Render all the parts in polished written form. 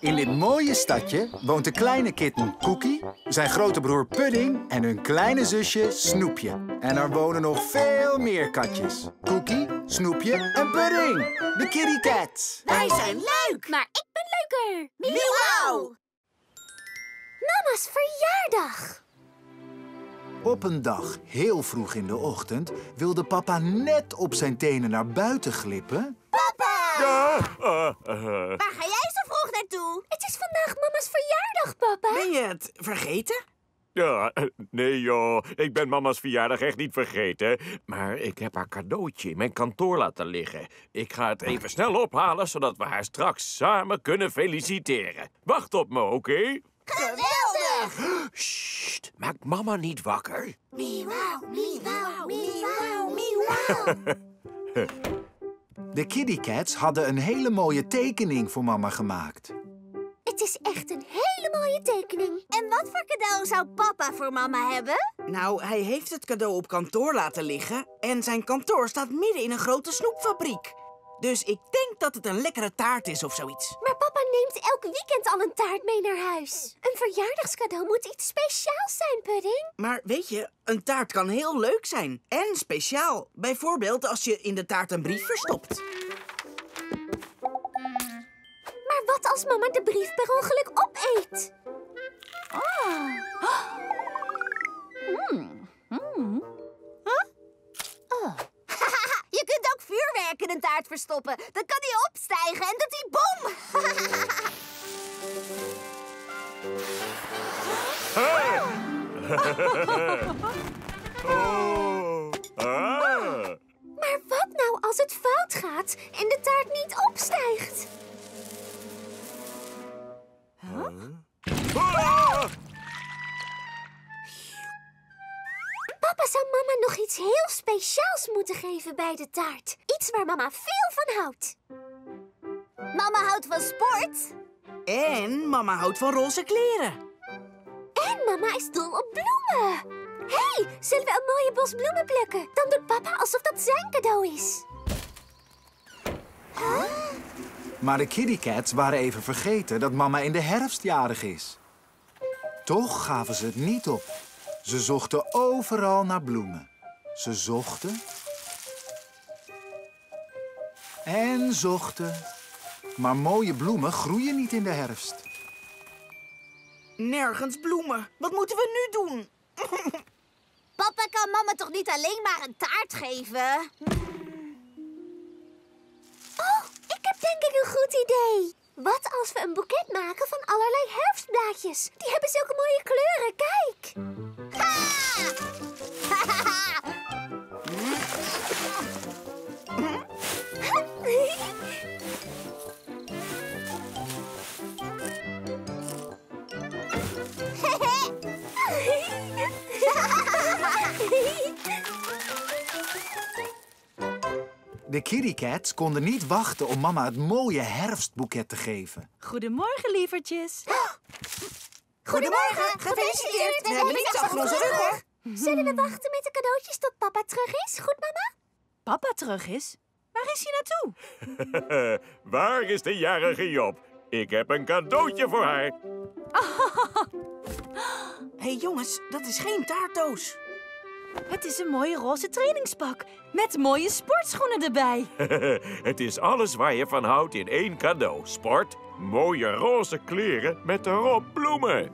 In dit mooie stadje woont de kleine kitten Cookie, zijn grote broer Pudding en hun kleine zusje Snoepje. En er wonen nog veel meer katjes. Cookie, Snoepje en Pudding, de Kid-E-Cats. Wij zijn leuk, maar ik ben leuker. Miauw! Mama's verjaardag. Op een dag, heel vroeg in de ochtend, wilde papa net op zijn tenen naar buiten glippen. Papa! Waar ga jij zo vroeg naartoe? Het is vandaag mama's verjaardag, papa. Ben je het vergeten? Ja, nee joh, ik ben mama's verjaardag echt niet vergeten. Maar ik heb haar cadeautje in mijn kantoor laten liggen. Ik ga het even snel ophalen, zodat we haar straks samen kunnen feliciteren. Wacht op me, oké? Geweldig! Sst, maak mama niet wakker. Miauw, miauw, miauw, miauw. De Kid-E-Cats hadden een hele mooie tekening voor mama gemaakt. Het is echt een hele mooie tekening. En wat voor cadeau zou papa voor mama hebben? Nou, hij heeft het cadeau op kantoor laten liggen. En zijn kantoor staat midden in een grote snoepfabriek. Dus ik denk dat het een lekkere taart is of zoiets. Maar papa neemt elk weekend al een taart mee naar huis. Een verjaardagscadeau moet iets speciaals zijn, Pudding. Maar weet je, een taart kan heel leuk zijn. En speciaal. Bijvoorbeeld als je in de taart een brief verstopt. Maar wat als mama de brief per ongeluk opeet? Oh. Mm. Mm. Huh? Oh. Je kunt ook vuurwerk in een taart verstoppen. Dan kan die opstijgen en doet die bom. Maar wat nou als het fout gaat en de taart niet opstijgt? Huh? Papa zou mama nog iets heel speciaals moeten geven bij de taart. Iets waar mama veel van houdt. Mama houdt van sport. En mama houdt van roze kleren. En mama is dol op bloemen. Hé, zullen we een mooie bos bloemen plukken? Dan doet papa alsof dat zijn cadeau is. Huh? Maar de Kid-E-Cats waren even vergeten dat mama in de herfst jarig is. Toch gaven ze het niet op. Ze zochten overal naar bloemen. Ze zochten en zochten. Maar mooie bloemen groeien niet in de herfst. Nergens bloemen. Wat moeten we nu doen? Papa kan mama toch niet alleen maar een taart geven? Oh, ik heb denk ik een goed idee. Wat als we een boeket maken van allerlei herfstblaadjes? Die hebben zulke mooie kleuren, kijk! De Kid-E-Cats konden niet wachten om mama het mooie herfstboeket te geven. Goedemorgen, lievertjes. Goedemorgen, gefeliciteerd. We hebben niks achter onze rug, hoor. Zullen we wachten met de cadeautjes tot papa terug is? Goed, mama? Papa terug is? Waar is hij naartoe? Waar is de jarige Job? Ik heb een cadeautje voor haar. Hé, jongens, dat is geen taartdoos. Het is een mooie roze trainingspak met mooie sportschoenen erbij. Het is alles waar je van houdt in één cadeau. Sport, mooie roze kleren met erop bloemen.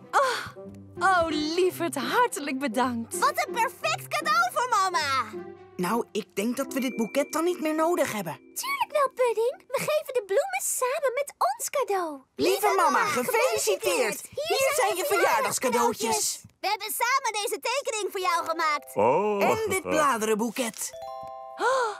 Oh, lieverd, hartelijk bedankt. Wat een perfect cadeau voor mama. Nou, ik denk dat we dit boeket dan niet meer nodig hebben. Tuurlijk wel, Pudding. We geven de bloemen samen met ons cadeau. Lieve mama, gefeliciteerd. Hier zijn je verjaardagscadeautjes. We hebben samen deze tekening voor jou gemaakt. Oh. En dit bladerenboeket. Oh,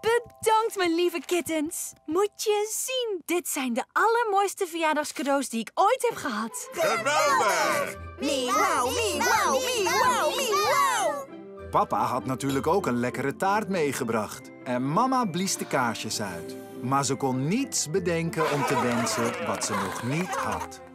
bedankt, mijn lieve kittens. Moet je zien, dit zijn de allermooiste verjaardagscadeaus die ik ooit heb gehad. Geweldig! Miauw, miauw, miauw, miauw. Papa had natuurlijk ook een lekkere taart meegebracht. En mama blies de kaarsjes uit. Maar ze kon niets bedenken om te wensen wat ze nog niet had.